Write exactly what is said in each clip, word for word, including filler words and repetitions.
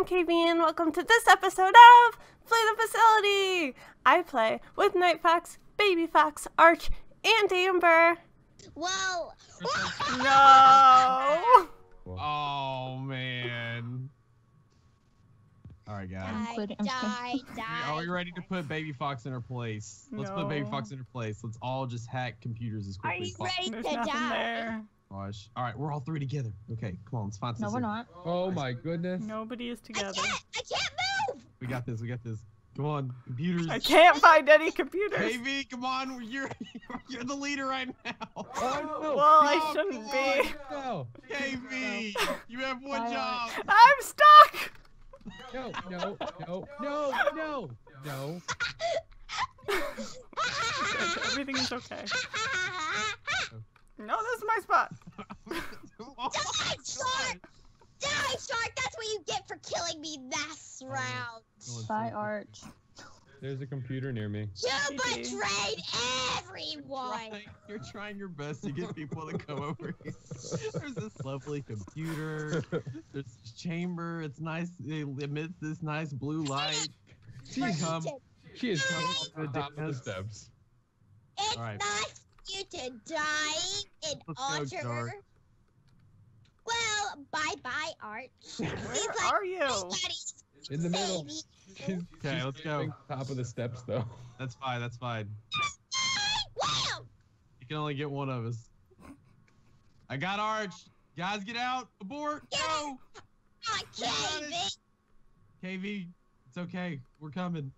I'm K B and welcome to this episode of Play the Facility! I play with Night Fox, Baby Fox, Arch, and Amber. Whoa! No! Oh man. Alright guys. Die, die, die. Are we ready to put Baby Fox in her place? Let's no. put Baby Fox in her place. Let's all just hack computers as quickly as possible. Are you ready to die? Gosh. All right, we're all three together. Okay, come on, let's find some. No, we're not. Oh my goodness. Nobody is together. I can't, I can't move. We got this. We got this. Come on, computers. I can't find any computers. K V, come on, you're you're the leader right now. Oh, no. Well, I oh, shouldn't be. No. K V, you have one Bye. job. I'm stuck. No, no, no, no, no, no. Everything is okay. No, this is my spot. Die, shark! Die, shark! That's what you get for killing me last round. Bye, Arch. There's a computer near me. You betrayed everyone. You're trying, you're trying your best to get people to come over here. There's this lovely computer. There's this chamber. It's nice. It emits this nice blue light. She is coming off the top of the steps. It's nice. You to die in honor. Well, bye bye, Arch. Where like are you? In the middle. She's, okay, she's let's go. Top of the steps, though. That's fine. That's fine. Wow. You can only get one of us. I got Arch. Guys, get out. Abort. Yes. Go. Oh, K V. K V, it's okay. We're coming.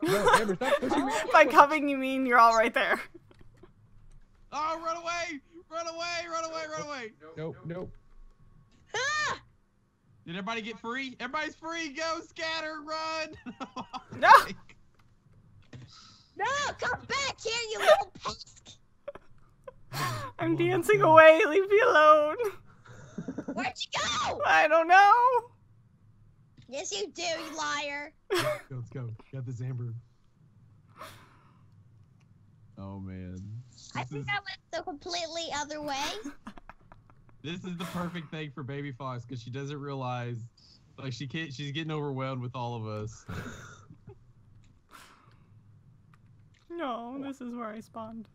No, Amber, stop pushing me. By coming, you mean you're all right there. Oh, run away! Run away! Run away! Run away! Nope, nope. Ah! Did everybody get free? Everybody's free! Go, scatter, run! No! No, come back here, you little pest! I'm dancing away. Leave me alone. Where'd you go? I don't know. Yes, you do, you liar. Let's go, let's go. Got this, Amber. Oh, man. This I think is... I went the completely other way. This is the perfect thing for Baby Fox, because she doesn't realize, like, she can't, she's getting overwhelmed with all of us. No, this is where I spawned.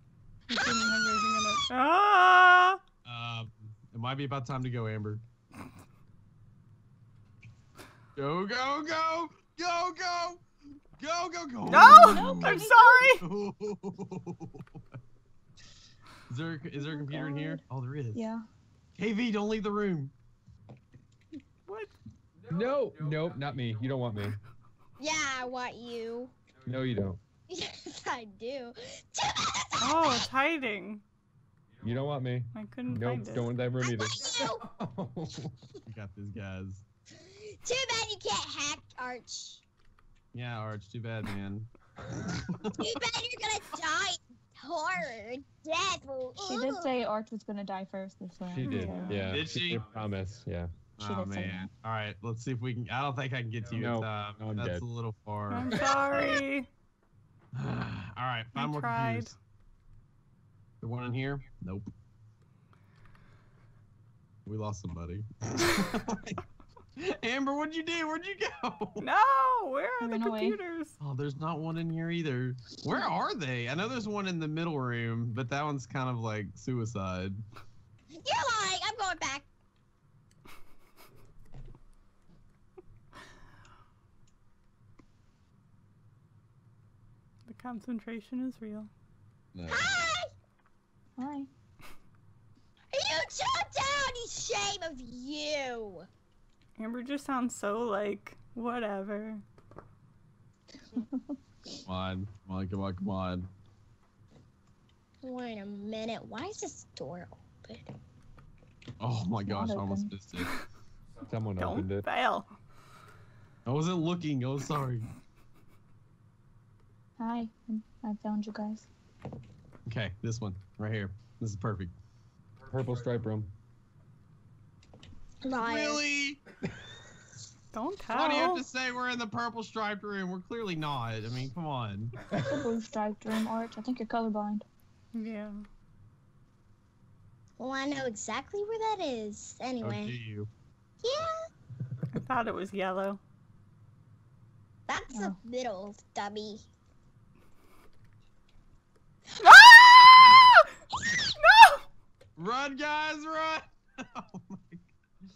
I'm it. Ah! Um, it might be about time to go, Amber. Go, go, go! Go, go! Go, go, go! No! I'm sorry! Is there, is there a computer in here? Oh, there is. Yeah. K V, don't leave the room. What? No, nope, not me. You don't want me. Yeah, I want you. No, you don't. Yes, I do. Oh, it's hiding. You don't want me. I couldn't nope, find it. Don't want that room either. I want you! You got this, guys. Too bad you can't hack, Arch. Yeah, Arch, too bad, man. Too bad you're gonna die horror death. She did say Arch was gonna die first this round. She did, yeah. Did she? she? I promise, yeah. She oh, man. All right, let's see if we can. I don't think I can get to you in time. No, that's dead. a little far. I'm sorry. All right, five I more tried. computers. The one in here? Nope. We lost somebody. Amber, what'd you do? Where'd you go? No, where are the computers? Oh, there's not one in here either. Where are they? I know there's one in the middle room, but that one's kind of like suicide. You're lying. I'm going back. The concentration is real. No. Hi! Hi. You jumped out! You shame of you! Amber just sounds so like whatever. Come on, come on, come on, come on. Wait a minute, why is this door open? Oh my gosh, I almost missed it. Someone Don't opened it. Fail. I wasn't looking. Oh, sorry. Hi, I found you guys. Okay, this one right here. This is perfect. Purple stripe room. Liar. Really? Don't tell. Why do you have to say we're in the purple striped room? We're clearly not. I mean, come on. The blue striped room, Arch. I think you're colorblind. Yeah. Well, I know exactly where that is. Anyway. Oh, do you? Yeah. I thought it was yellow. That's oh. the middle, dummy. Ah! No! Run, guys, run! Oh my God.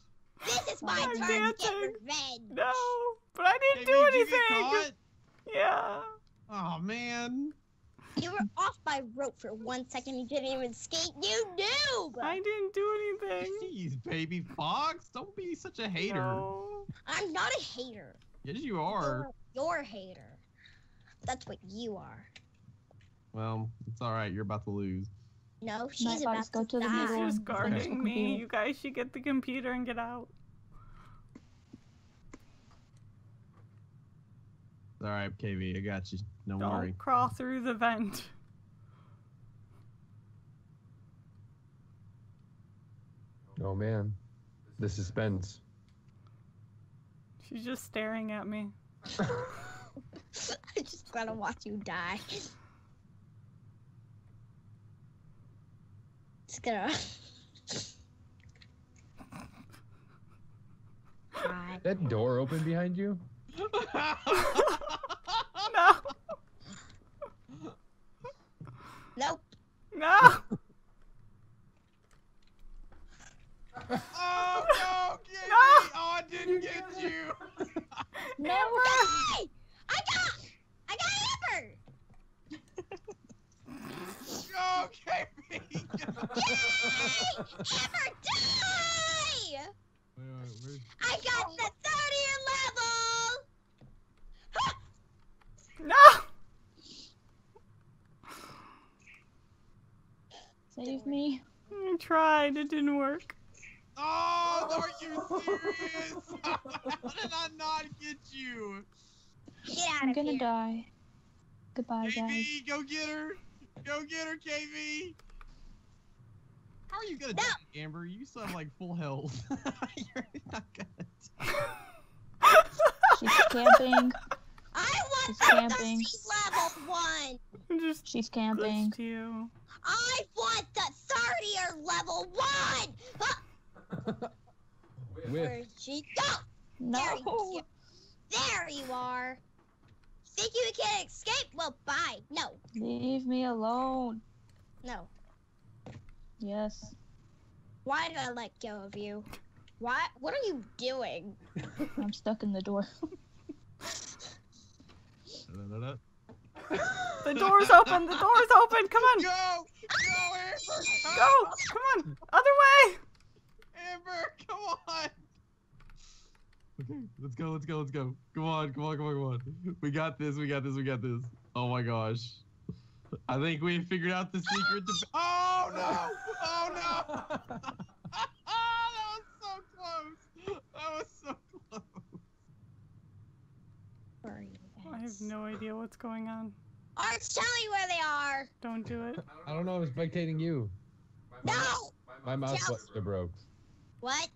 This is my I'm turn dancing. Get revenge. No, but I didn't hey, do anything. Yeah. Oh man. You were off my rope for one second. You didn't even skate. You knew. I didn't do anything. Jeez, Baby Fox, don't be such a hater. No. I'm not a hater. Yes, you are. You're, you're a hater. That's what you are. Well, it's all right. You're about to lose. No, she's about to, go to die. She's just guarding me. You guys should get the computer and get out. All right, K V, I got you. Don't worry. Don't crawl through the vent. Oh, man. The suspense. She's just staring at me. I just gotta watch you die. Just gonna... That door open behind you? No. Nope. No. Oh, no, K V. No. Oh, I didn't get you. No. Amber. I got I got Amber. Oh, K V. Yay! Amber, die! Wait, wait, wait. I got the thirtieth level! Huh. No! Save me. I tried, it didn't work. Oh, are you serious? How did I not get you? Get out I'm of gonna here. die. Goodbye, K V, guys. K V, go get her! Go get her, K V! How are you gonna no. die, Amber? You still have like full health. You're not gonna die. She's camping. I want She's camping. the level one. I'm just She's camping. You. I want the thirtieth level one. Where'd she go? No. There you, there you are. Think you can escape? Well, bye. No. Leave me alone. No. Yes. Why did I let go of you? Why? What are you doing? I'm stuck in the door. The door's open. The door's open. Come on. Go. Go, Amber. Go. Come on. Other way. Amber, come on. Okay, let's go. Let's go. Let's go. Come on. Come on. Come on. Come on. We got this. We got this. We got this. Oh my gosh. I think we figured out the secret to. Oh no! Oh no! Oh, that was so close! That was so close! Where are you guys? I have no idea what's going on. Arch, tell me where they are! Don't do it. I don't know, I was spectating you. No! My mouse tell buttons are broke. What?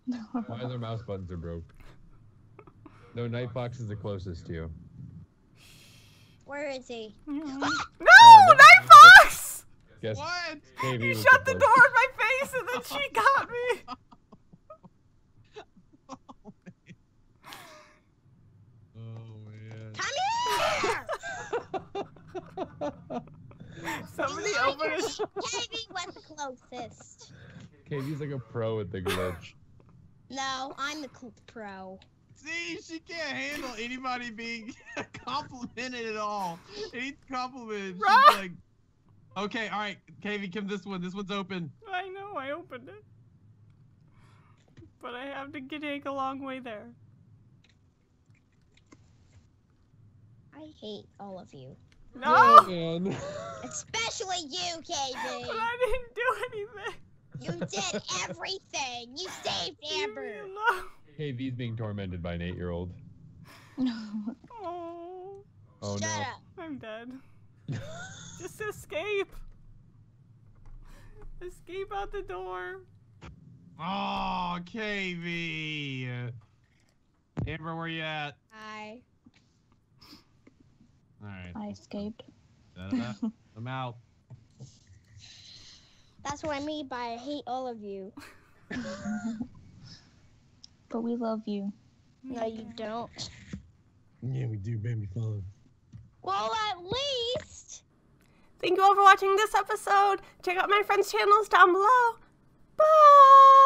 My other mouse buttons are broke. No, Night Fox is the closest to you. Where is he? Mm-hmm. No! Oh, Night Fox! Guess what? K V he shut the, the door in my face and then she got me! Oh, man. Oh, man. Come here! Somebody open his... K V went the closest. K V's like a pro at the glitch. No, I'm the pro. See, she can't handle anybody being complimented at all. Any compliment, she's like, okay, all right, K V, come this one. This one's open. I know, I opened it. But I have to take a long way there. I hate all of you. No! Oh, especially you, K V. But I didn't do anything. You did everything. You saved Amber. K V's being tormented by an eight-year-old. Oh. Oh, shut no. up. I'm dead. Just escape. Escape out the door. Oh, K V. Amber, where you at? Hi. All right. I escaped. I'm out. That's what I mean by I hate all of you. But we love you. No, you don't. Yeah, we do, Baby Fox. Well, at least. Thank you all for watching this episode. Check out my friends' channels down below. Bye.